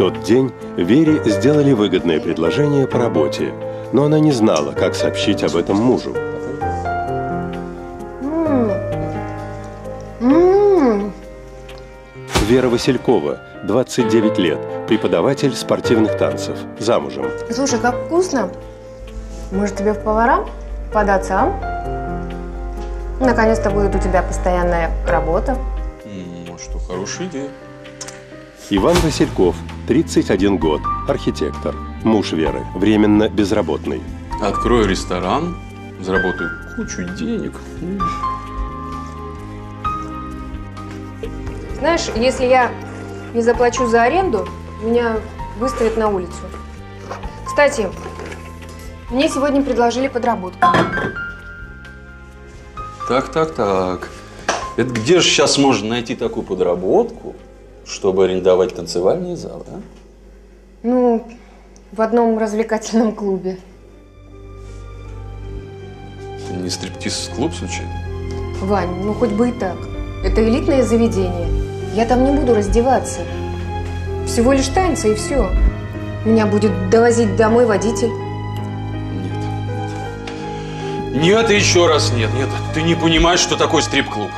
тот день Вере сделали выгодное предложение по работе, но она не знала, как сообщить об этом мужу. Вера Василькова, 29 лет, преподаватель спортивных танцев, замужем. Слушай, как вкусно. Может, тебе в повара податься, а? Наконец-то будет у тебя постоянная работа. Ну что, хорошая идея. Иван Васильков, 31 год, архитектор, муж Веры, временно безработный. Открою ресторан, заработаю кучу денег. Знаешь, если я не заплачу за аренду, меня выставят на улицу. Кстати, мне сегодня предложили подработку. Так. Это где же сейчас можно найти такую подработку, чтобы арендовать танцевальные залы, а? Ну, в одном развлекательном клубе. Это не стриптиз-клуб, случайно? Вань, ну хоть бы и так. Это элитное заведение. Я там не буду раздеваться. Всего лишь танцы и все. Меня будет довозить домой водитель. Нет, и еще раз нет. Ты не понимаешь, что такое стрип-клуб.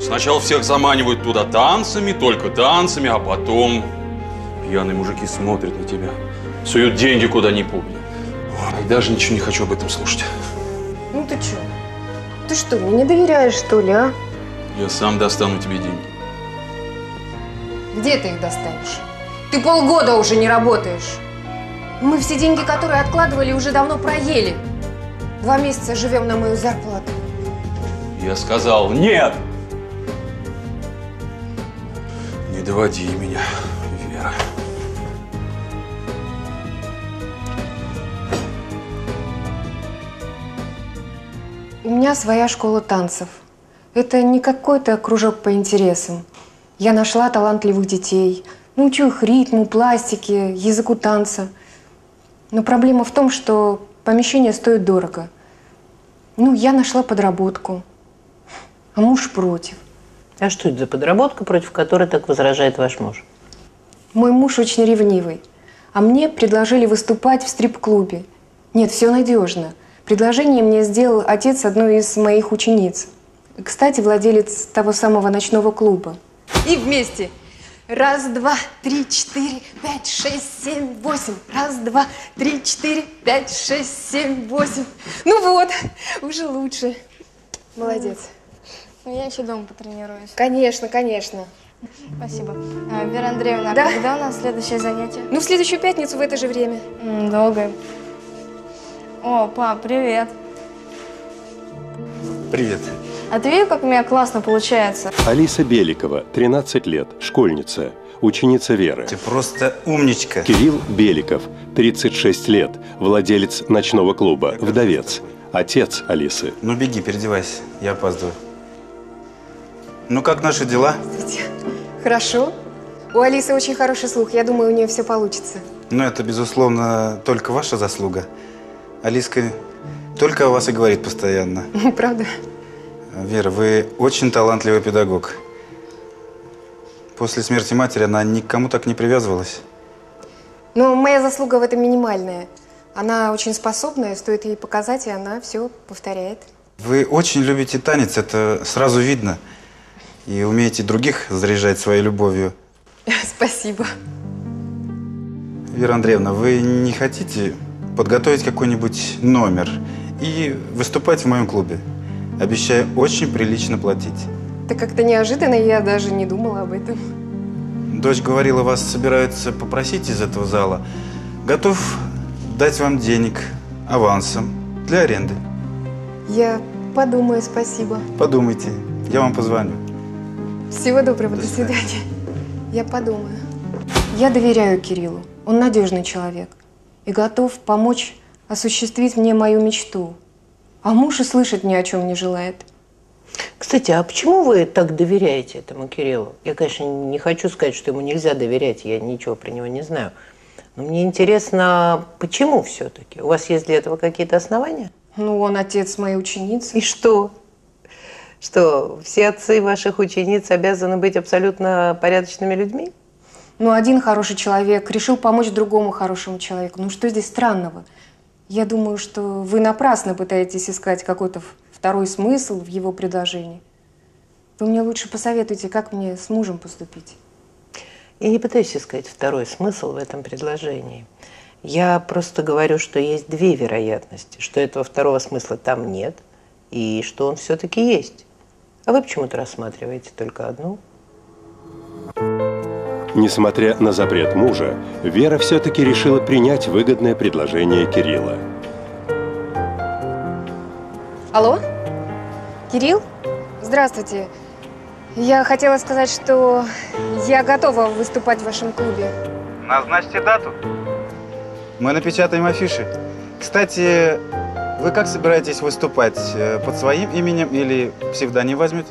Сначала всех заманивают туда танцами, только танцами, а потом пьяные мужики смотрят на тебя, суют деньги куда не помню. Ой, даже ничего не хочу об этом слушать. Ну ты че? Ты что, мне не доверяешь, что ли, а? Я сам достану тебе деньги. Где ты их достанешь? Ты полгода уже не работаешь. Мы все деньги, которые откладывали, уже давно проели. 2 месяца живем на мою зарплату. Я сказал нет! Не доводи меня, Вера. У меня своя школа танцев. Это не какой-то кружок по интересам. Я нашла талантливых детей, научу их ритму, пластике, языку танца. Но проблема в том, что помещение стоит дорого. Ну, я нашла подработку, а муж против. А что это за подработка, против которой так возражает ваш муж? Мой муж очень ревнивый, а мне предложили выступать в стрип-клубе. Нет, все надежно. Предложение мне сделал отец одной из моих учениц. Кстати, владелец того самого ночного клуба. И вместе. 1, 2, 3, 4, 5, 6, 7, 8. 1, 2, 3, 4, 5, 6, 7, 8. Ну вот, уже лучше. Молодец. Ну, я еще дома потренируюсь. Конечно. Спасибо. Вера Андреевна, да? А когда у нас следующее занятие? Ну, в следующую пятницу в это же время. Долго. О, пап, привет. Привет. А ты видел, как у меня классно получается? Алиса Беликова, 13 лет, школьница, ученица Веры. Ты просто умничка. Кирилл Беликов, 36 лет, владелец ночного клуба, вдовец, отец Алисы. Ну беги, переодевайся, я опаздываю. Ну как наши дела? Здравствуйте. Хорошо. У Алисы очень хороший слух, я думаю, у нее все получится. Ну это, безусловно, только ваша заслуга. Алиска только о вас и говорит постоянно. Правда? Вера, вы очень талантливый педагог. После смерти матери она никому так не привязывалась. Ну, моя заслуга в этом минимальная. Она очень способная, стоит ей показать, и она все повторяет. Вы очень любите танец, это сразу видно. И умеете других заряжать своей любовью. Спасибо. Вера Андреевна, вы не хотите подготовить какой-нибудь номер и выступать в моем клубе? Обещаю очень прилично платить. Так как-то неожиданно, я даже не думала об этом. Дочь говорила, вас собираются попросить из этого зала. Готов дать вам денег авансом для аренды. Я подумаю, спасибо. Подумайте, я вам позвоню. Всего доброго, до свидания. Я подумаю. Я доверяю Кириллу, он надежный человек и готов помочь осуществить мне мою мечту. А муж и слышать ни о чем не желает. Кстати, а почему вы так доверяете этому Кириллу? Я, конечно, не хочу сказать, что ему нельзя доверять, я ничего про него не знаю. Но мне интересно, почему все-таки? У вас есть для этого какие-то основания? Ну, он отец моей ученицы. И что? Что, все отцы ваших учениц обязаны быть абсолютно порядочными людьми? Ну, один хороший человек решил помочь другому хорошему человеку. Ну, что здесь странного? Я думаю, что вы напрасно пытаетесь искать какой-то второй смысл в его предложении. Вы мне лучше посоветуйте, как мне с мужем поступить. Я не пытаюсь искать второй смысл в этом предложении. Я просто говорю, что есть две вероятности, что этого второго смысла там нет и что он все-таки есть. А вы почему-то рассматриваете только одну. Несмотря на запрет мужа, Вера все-таки решила принять выгодное предложение Кирилла. Алло? Кирилл? Здравствуйте. Я хотела сказать, что я готова выступать в вашем клубе. Назначьте дату. Мы напечатаем афиши. Кстати, вы как собираетесь выступать? Под своим именем или псевдоним возьмете?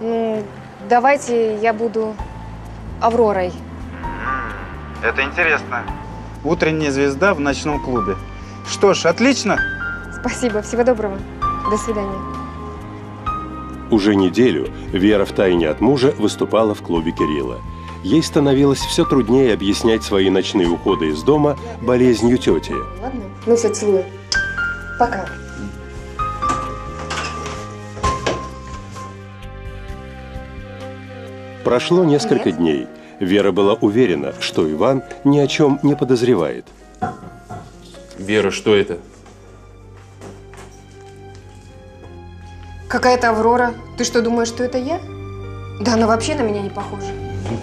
Ну, давайте я буду Авророй. Это интересно. Утренняя звезда в ночном клубе. Что ж, отлично. Спасибо, всего доброго. До свидания. Уже неделю Вера втайне от мужа выступала в клубе Кирилла. Ей становилось все труднее объяснять свои ночные уходы из дома болезнью тети. Ладно, ну все, целую. Пока. Прошло несколько дней. Вера была уверена, что Иван ни о чем не подозревает. Вера, что это? Какая-то Аврора. Ты что, думаешь, что это я? Да она вообще на меня не похожа.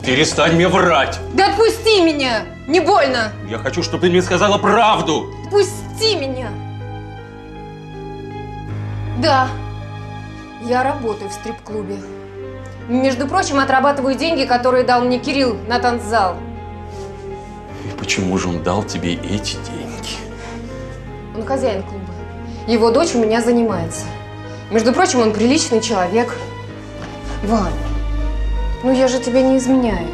Перестань мне врать! Да отпусти меня! Не больно! Я хочу, чтобы ты мне сказала правду! Отпусти меня! Да, я работаю в стрип-клубе. Между прочим, отрабатываю деньги, которые дал мне Кирилл на танцзал. И почему же он дал тебе эти деньги? Он хозяин клуба. Его дочь у меня занимается. Между прочим, он приличный человек. Вань, ну я же тебя не изменяю.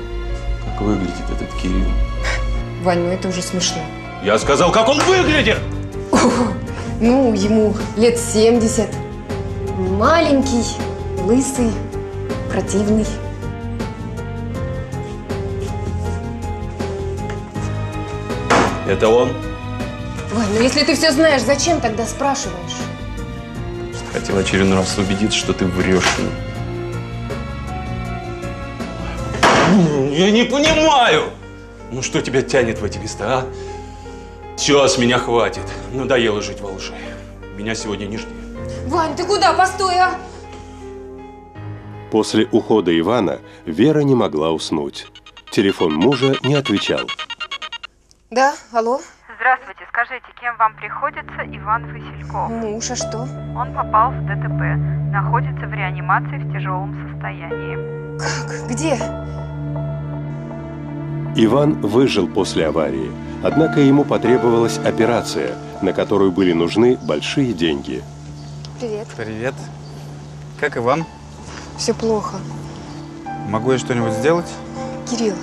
Как выглядит этот Кирилл? Вань, ну это уже смешно. Я сказал, как он выглядит! О, ну, ему лет 70. Маленький, лысый, противный. Это он? Вань, ну если ты все знаешь, зачем тогда спрашиваешь? Хотел очередной раз убедиться, что ты врешь. Я не понимаю! Ну что тебя тянет в эти места, а? Все, с меня хватит. Надоело жить во лжи. Меня сегодня не жди. Вань, ты куда? Постой, а? После ухода Ивана Вера не могла уснуть. Телефон мужа не отвечал. Да, алло? Здравствуйте, скажите, кем вам приходится Иван Васильков? Муж, а что? Он попал в ДТП, находится в реанимации в тяжелом состоянии. Как? Где? Иван выжил после аварии, однако ему потребовалась операция, на которую были нужны большие деньги. Привет. Привет. Как Иван? Все плохо. Могу я что-нибудь сделать? Кирилл.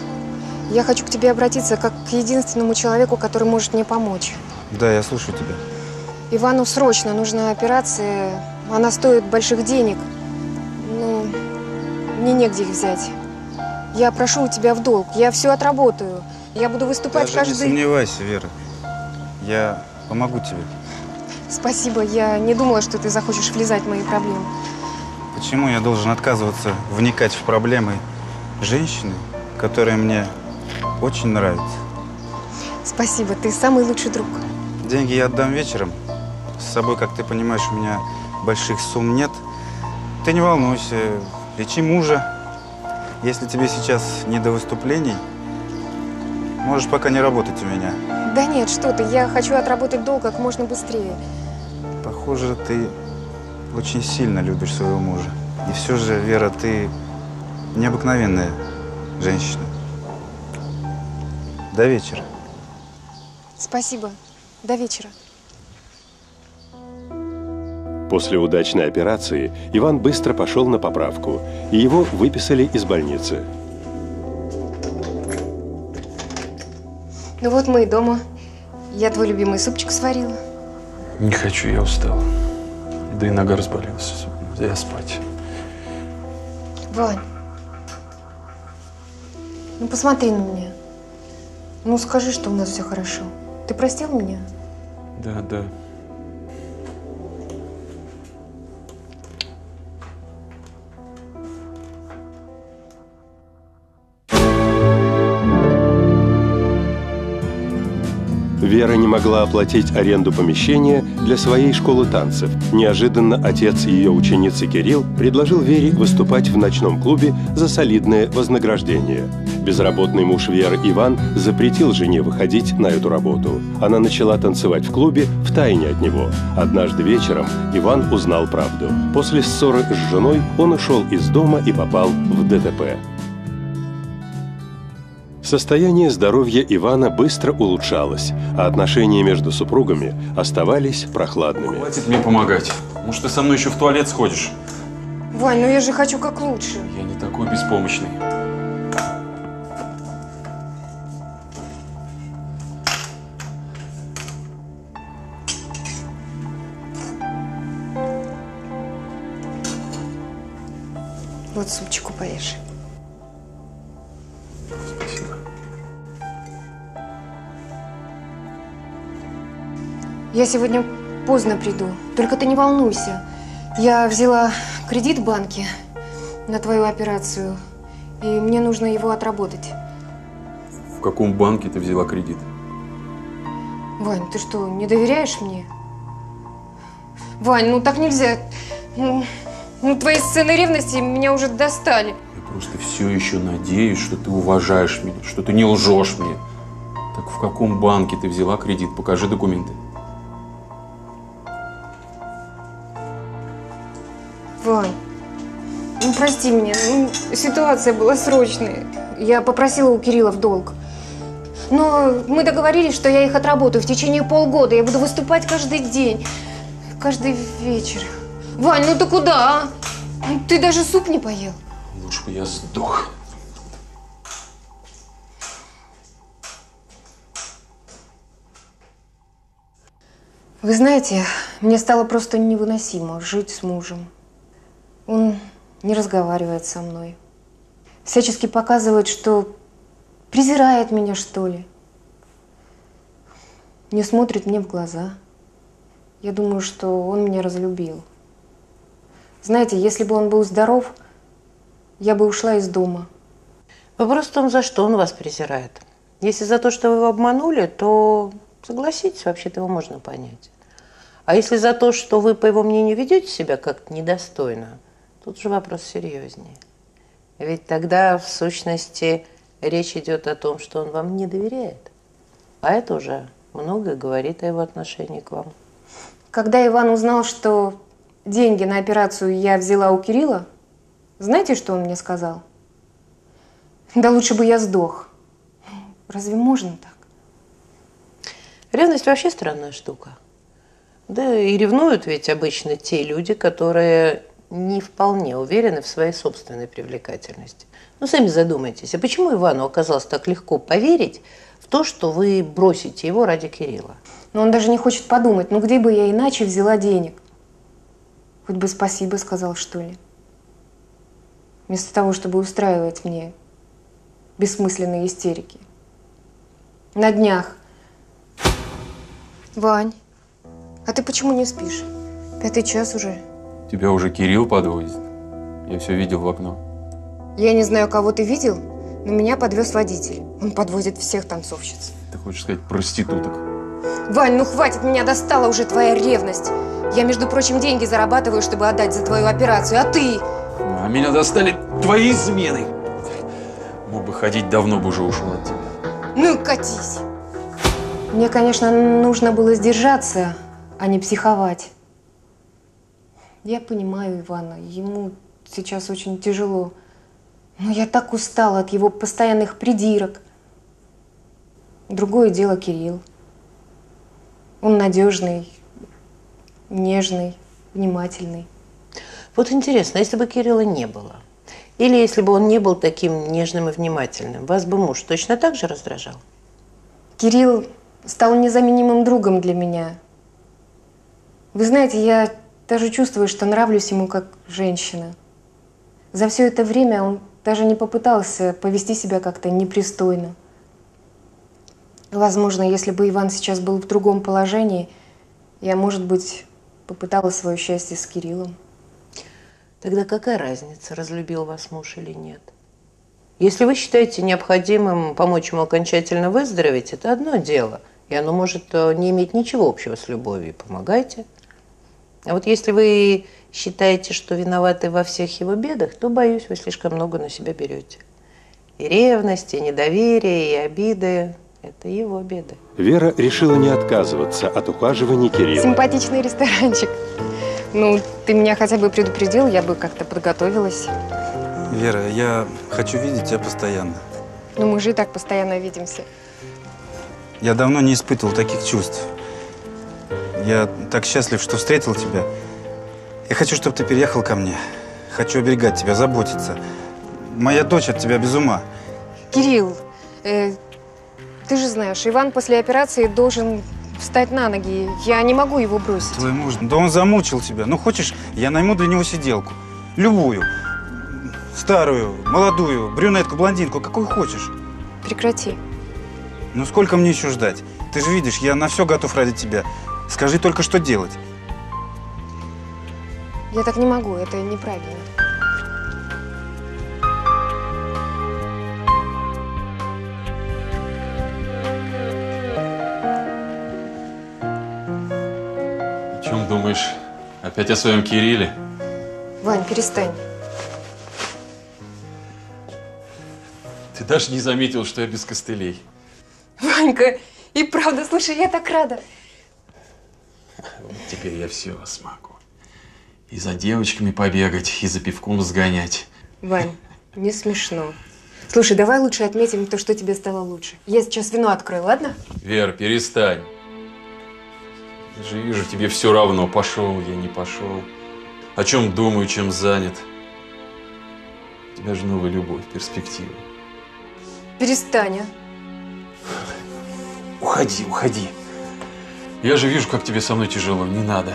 Я хочу к тебе обратиться как к единственному человеку, который может мне помочь. Да, я слушаю тебя. Ивану срочно нужна операция. Она стоит больших денег. Ну, мне негде их взять. Я прошу у тебя в долг. Я все отработаю. Я буду выступать даже каждый... не сомневайся, Вера. Я помогу тебе. Спасибо. Я не думала, что ты захочешь влезать в мои проблемы. Почему я должен отказываться вникать в проблемы женщины, которая мне... очень нравится. Спасибо, ты самый лучший друг. Деньги я отдам вечером. С собой, как ты понимаешь, у меня больших сумм нет. Ты не волнуйся, лечи мужа. Если тебе сейчас не до выступлений, можешь пока не работать у меня. Да нет, что ты, я хочу отработать долг как можно быстрее. Похоже, ты очень сильно любишь своего мужа. И все же, Вера, ты необыкновенная женщина. До вечера. Спасибо. До вечера. После удачной операции Иван быстро пошел на поправку, и его выписали из больницы. Ну вот мы и дома. Я твой любимый супчик сварила. Не хочу, я устал. Да и нога разболелась. Я спать. Вань, Ну посмотри на меня. Ну скажи, что у нас все хорошо. Ты простил меня? Да, да. Вера не могла оплатить аренду помещения для своей школы танцев. Неожиданно отец ее ученицы Кирилл предложил Вере выступать в ночном клубе за солидное вознаграждение. Безработный муж Веры Иван запретил жене выходить на эту работу. Она начала танцевать в клубе втайне от него. Однажды вечером Иван узнал правду. После ссоры с женой он ушел из дома и попал в ДТП. Состояние здоровья Ивана быстро улучшалось, а отношения между супругами оставались прохладными. Хватит мне помогать. Может, ты со мной еще в туалет сходишь? Вань, ну я же хочу как лучше. Я не такой беспомощный. Вот супчику поешь. Я сегодня поздно приду, только ты не волнуйся. Я взяла кредит в банке на твою операцию, и мне нужно его отработать. В каком банке ты взяла кредит? Вань, ты что, не доверяешь мне? Вань, ну так нельзя. Ну твои сцены ревности меня уже достали. Я просто все еще надеюсь, что ты уважаешь меня, что ты не лжешь мне. Так в каком банке ты взяла кредит? Покажи документы. Вань, ну прости меня, ну, ситуация была срочная. Я попросила у Кирилла в долг. Но мы договорились, что я их отработаю в течение полгода. Я буду выступать каждый день, каждый вечер. Вань, ну ты куда, а? Ты даже суп не поел. Лучше бы я сдох. Вы знаете, мне стало просто невыносимо жить с мужем. Он не разговаривает со мной. Всячески показывает, что презирает меня, что ли. Не смотрит мне в глаза. Я думаю, что он меня разлюбил. Знаете, если бы он был здоров, я бы ушла из дома. Вопрос в том, за что он вас презирает. Если за то, что вы его обманули, то, согласитесь, вообще-то его можно понять. А если за то, что вы, по его мнению, ведете себя как-то недостойно, тут же вопрос серьезнее. Ведь тогда, в сущности, речь идет о том, что он вам не доверяет. А это уже многое говорит о его отношении к вам. Когда Иван узнал, что деньги на операцию я взяла у Кирилла, знаете, что он мне сказал? Да лучше бы я сдох. Разве можно так? Ревность вообще странная штука. Да и ревнуют ведь обычно те люди, которые не вполне уверены в своей собственной привлекательности. Ну, сами задумайтесь, а почему Ивану оказалось так легко поверить в то, что вы бросите его ради Кирилла? Но он даже не хочет подумать, ну где бы я иначе взяла денег? Хоть бы спасибо сказал, что ли. Вместо того, чтобы устраивать мне бессмысленные истерики. На днях. Вань. А ты почему не спишь? 5-й час уже. Тебя уже Кирилл подвозит. Я все видел в окно. Я не знаю, кого ты видел, но меня подвез водитель. Он подвозит всех танцовщиц. Ты хочешь сказать проституток? Вань, ну хватит, меня достала уже твоя ревность. Я, между прочим, деньги зарабатываю, чтобы отдать за твою операцию, а ты? А меня достали твои измены. Мог бы ходить, давно бы уже ушел от тебя. Ну и катись. Мне, конечно, нужно было сдержаться, а не психовать. Я понимаю Ивана, ему сейчас очень тяжело. Но я так устала от его постоянных придирок. Другое дело Кирилл. Он надежный, нежный, внимательный. Вот интересно, если бы Кирилла не было, или если бы он не был таким нежным и внимательным, вас бы муж точно так же раздражал? Кирилл стал незаменимым другом для меня. Вы знаете, я даже чувствую, что нравлюсь ему как женщина. За все это время он даже не попытался повести себя как-то непристойно. Возможно, если бы Иван сейчас был в другом положении, я, может быть, попыталась свое счастье с Кириллом. Тогда какая разница, разлюбил вас муж или нет? Если вы считаете необходимым помочь ему окончательно выздороветь, это одно дело, и оно может не иметь ничего общего с любовью, помогайте. А вот если вы считаете, что виноваты во всех его бедах, то, боюсь, вы слишком много на себя берете. И ревность, и недоверие, и обиды. Это его беда. Вера решила не отказываться от ухаживания Кирилла. Симпатичный ресторанчик. Ну, ты меня хотя бы предупредил, я бы как-то подготовилась. Вера, я хочу видеть тебя постоянно. Ну, мы же и так постоянно видимся. Я давно не испытывал таких чувств. Я так счастлив, что встретил тебя. Я хочу, чтобы ты переехал ко мне. Хочу оберегать тебя, заботиться. Моя дочь от тебя без ума. Кирилл, ты же знаешь, Иван после операции должен встать на ноги. Я не могу его бросить. Твой муж, да он замучил тебя. Ну, хочешь, я найму для него сиделку. Любую. Старую, молодую, брюнетку, блондинку, какую хочешь. Прекрати. Ну, сколько мне еще ждать? Ты же видишь, я на все готов ради тебя. Скажи только, что делать. Я так не могу, это неправильно. Думаешь, опять о своем Кирилле? Вань, перестань. Ты даже не заметил, что я без костылей. Ванька, и правда, слушай, я так рада. Вот теперь я все смогу. И за девочками побегать, и за пивком сгонять. Вань, не смешно. Слушай, давай лучше отметим то, что тебе стало лучше. Я сейчас вино открою, ладно? Вер, перестань. Я же вижу, тебе все равно, пошел я, не пошел, о чем думаю, чем занят. У тебя же новая любовь, перспектива. Перестань, а. Уходи, уходи. Я же вижу, как тебе со мной тяжело, не надо.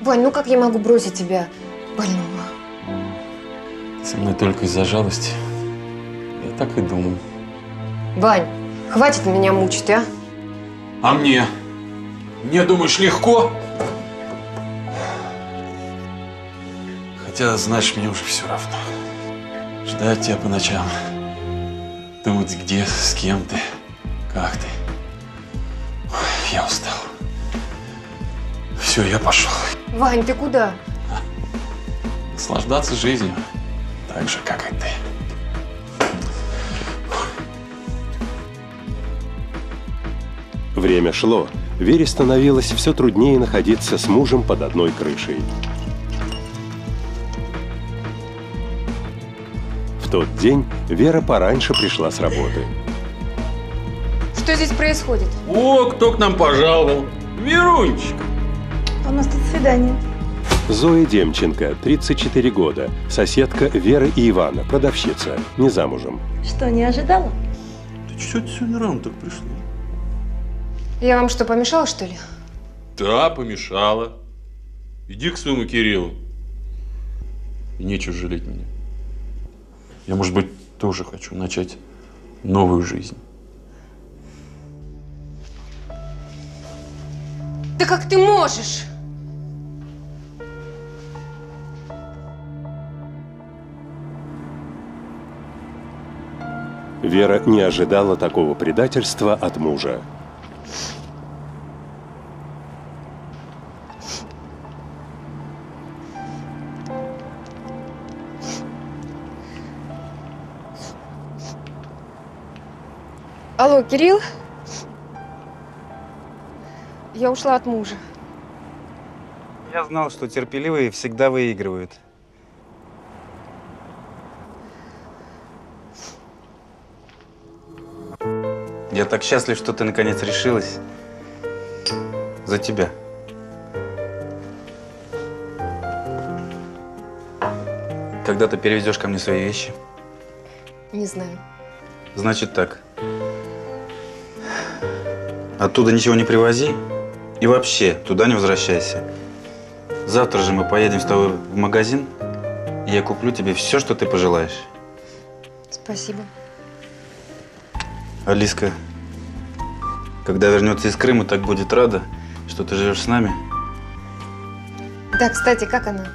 Вань, ну как я могу бросить тебя, больного? Ты со мной только из-за жалости. Я так и думаю. Вань, хватит меня мучить, а? А мне? Мне, думаешь, легко? Хотя, знаешь, мне уже все равно. Ждать тебя по ночам. Думать, где, с кем ты, как ты. Ой, я устал. Все, я пошел. Вань, ты куда? Наслаждаться жизнью. Так же, как и ты. Время шло. Вере становилось все труднее находиться с мужем под одной крышей. В тот день Вера пораньше пришла с работы. Что здесь происходит? О, кто к нам пожаловал? Верунчик! У нас тут свидание. Зоя Демченко, 34 года, соседка Веры и Ивана, продавщица, не замужем. Что, не ожидала? Да что ты сегодня рано так пришла? Я вам что, помешала, что ли? Да, помешала. Иди к своему Кириллу. И нечего жалеть меня. Я, может быть, тоже хочу начать новую жизнь. Да как ты можешь? Вера не ожидала такого предательства от мужа. Алло, Кирилл? Я ушла от мужа. Я знал, что терпеливые всегда выигрывают. Я так счастлив, что ты наконец решилась. За тебя. Когда ты перевезешь ко мне свои вещи? Не знаю. Значит так. Оттуда ничего не привози и вообще туда не возвращайся. Завтра же мы поедем с тобой в магазин. Я куплю тебе все, что ты пожелаешь. Спасибо. Алиска, когда вернется из Крыма, так будет рада, что ты живешь с нами. Да, кстати, как она?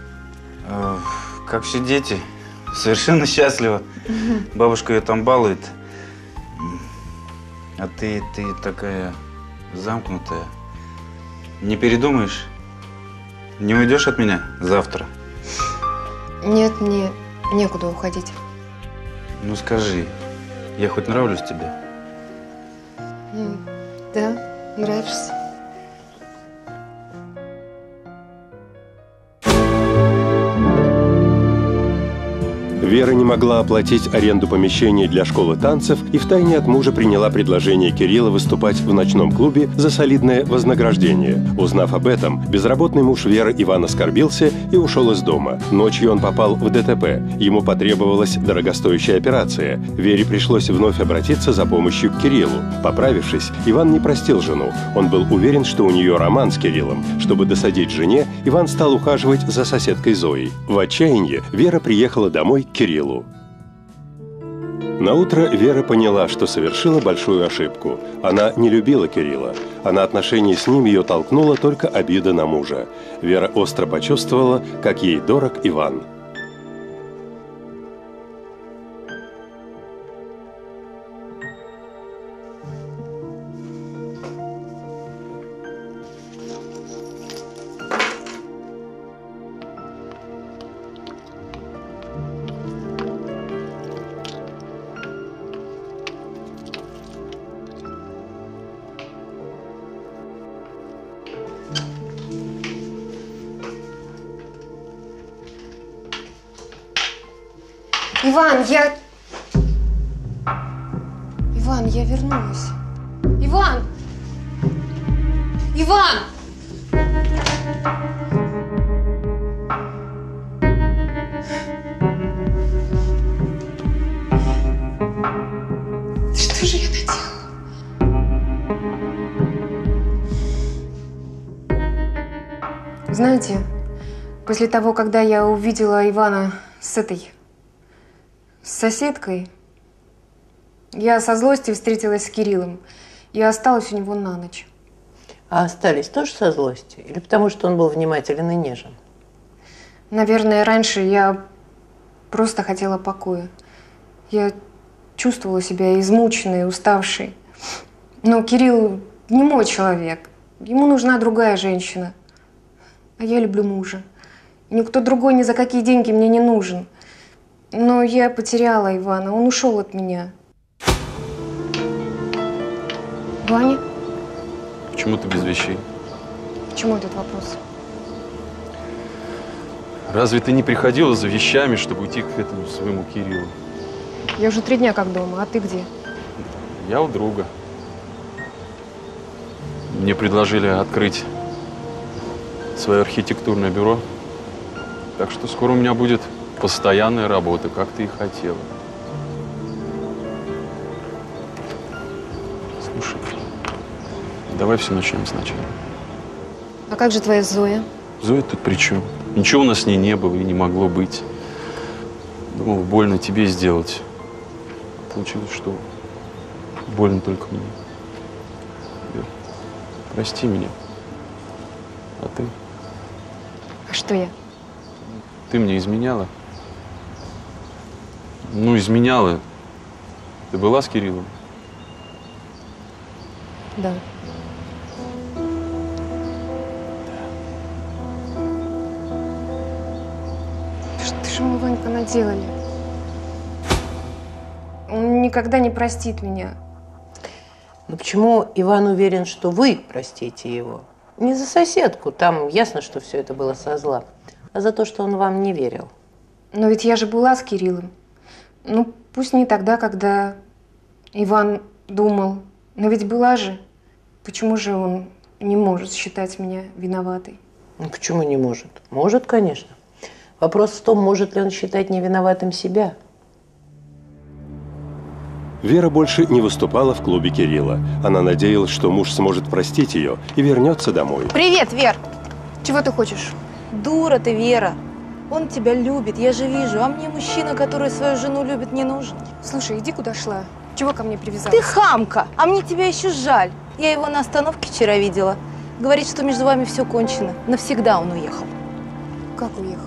Как все дети. Совершенно счастлива. Бабушка ее там балует. А ты такая замкнутая. Не передумаешь? Не уйдешь от меня завтра? Нет, мне некуда уходить. Ну скажи, я хоть нравлюсь тебе? Да, нравишься. Вера не могла оплатить аренду помещений для школы танцев и втайне от мужа приняла предложение Кирилла выступать в ночном клубе за солидное вознаграждение. Узнав об этом, безработный муж Веры Иван оскорбился и ушел из дома. Ночью он попал в ДТП. Ему потребовалась дорогостоящая операция. Вере пришлось вновь обратиться за помощью к Кириллу. Поправившись, Иван не простил жену. Он был уверен, что у нее роман с Кириллом. Чтобы досадить жене, Иван стал ухаживать за соседкой Зоей. В отчаянии Вера приехала домой к Кириллу. Наутро Вера поняла, что совершила большую ошибку. Она не любила Кирилла, а на отношения с ним ее толкнула только обида на мужа. Вера остро почувствовала, как ей дорог Иван. Иван, я вернулась. Иван! Иван! Да что же я наделала? Знаете, после того, когда я увидела Ивана с этой... с соседкой, я со злости встретилась с Кириллом и осталась у него на ночь. А остались тоже со злости? Или потому, что он был внимателен и нежен? Наверное, раньше я просто хотела покоя. Я чувствовала себя измученной, уставшей. Но Кирилл не мой человек. Ему нужна другая женщина. А я люблю мужа. Никто другой ни за какие деньги мне не нужен. Но я потеряла Ивана, он ушел от меня. Ваня? Почему ты без вещей? К чему этот вопрос? Разве ты не приходила за вещами, чтобы уйти к этому своему Кириллу? Я уже 3 дня как дома, а ты где? Я у друга. Мне предложили открыть свое архитектурное бюро. Так что скоро у меня будет... постоянная работа, как ты и хотела. Слушай, давай все начнем сначала. А как же твоя Зоя? Зоя тут при чем? Ничего у нас с ней не было и не могло быть. Думал, больно тебе сделать. Получилось, что больно только мне. Вер, прости меня. А ты? А что я? Ты мне изменяла? Ну, изменяла. Ты была с Кириллом? Да. Что же мы, Ванька, наделали? Он никогда не простит меня. Но почему Иван уверен, что вы простите его? Не за соседку, там ясно, что все это было со зла, а за то, что он вам не верил. Но ведь я же была с Кириллом. Ну, пусть не тогда, когда Иван думал, но ведь была же. Почему же он не может считать меня виноватой? Ну, почему не может? Может, конечно. Вопрос в том, может ли он считать невиноватым себя. Вера больше не выступала в клубе Кирилла. Она надеялась, что муж сможет простить ее и вернется домой. Привет, Вер! Чего ты хочешь? Дура ты, Вера. Он тебя любит, я же вижу. А мне мужчина, который свою жену любит, не нужен. Слушай, иди куда шла. Чего ко мне привязалась? Ты хамка, а мне тебя еще жаль. Я его на остановке вчера видела. Говорит, что между вами все кончено. Навсегда он уехал. Как уехал?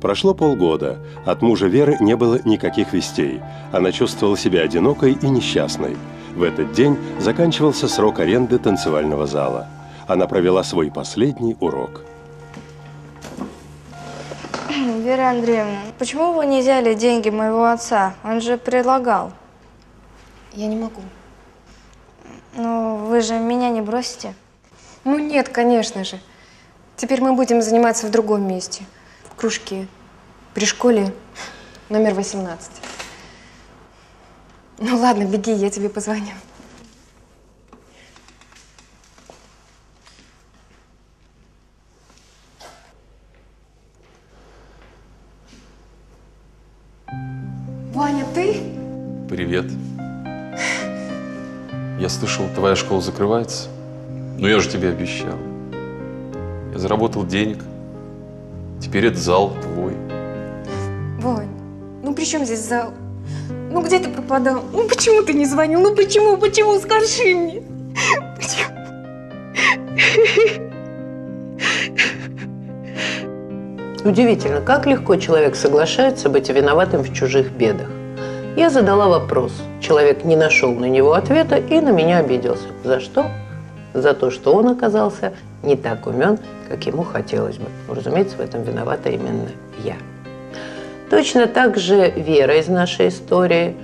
Прошло полгода. От мужа Веры не было никаких вестей. Она чувствовала себя одинокой и несчастной. В этот день заканчивался срок аренды танцевального зала. Она провела свой последний урок. Вера Андреевна, почему вы не взяли деньги моего отца? Он же предлагал. Я не могу. Ну, вы же меня не бросите? Ну нет, конечно же. Теперь мы будем заниматься в другом месте. В кружке. При школе номер 18. Ну ладно, беги, я тебе позвоню. Ваня, ты? Привет. Я слышал, твоя школа закрывается. Но я же тебе обещал. Я заработал денег. Теперь этот зал твой. Вань, ну при чем здесь зал? Ну где ты пропадал? Ну почему ты не звонил? Ну почему? Почему? Скажи мне. Почему? Удивительно, как легко человек соглашается быть виноватым в чужих бедах. Я задала вопрос. Человек не нашел на него ответа и на меня обиделся. За что? За то, что он оказался не так умен, как ему хотелось бы. Разумеется, в этом виновата именно я. Точно так же Вера из нашей истории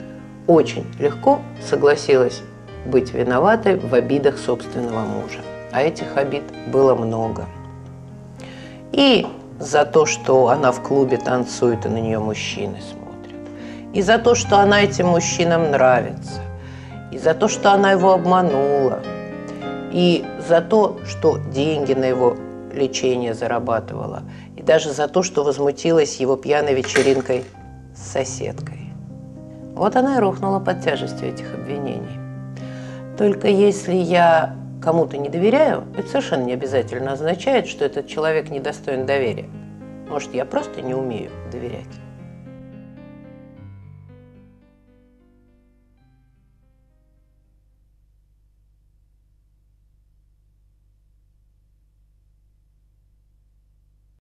очень легко согласилась быть виноватой в обидах собственного мужа. А этих обид было много. И за то, что она в клубе танцует, и на нее мужчины смотрят. И за то, что она этим мужчинам нравится. И за то, что она его обманула. И за то, что деньги на его лечение зарабатывала. И даже за то, что возмутилась его пьяной вечеринкой с соседкой. Вот она и рухнула под тяжестью этих обвинений. Только если я кому-то не доверяю, это совершенно не обязательно означает, что этот человек недостоин доверия. Может, я просто не умею доверять.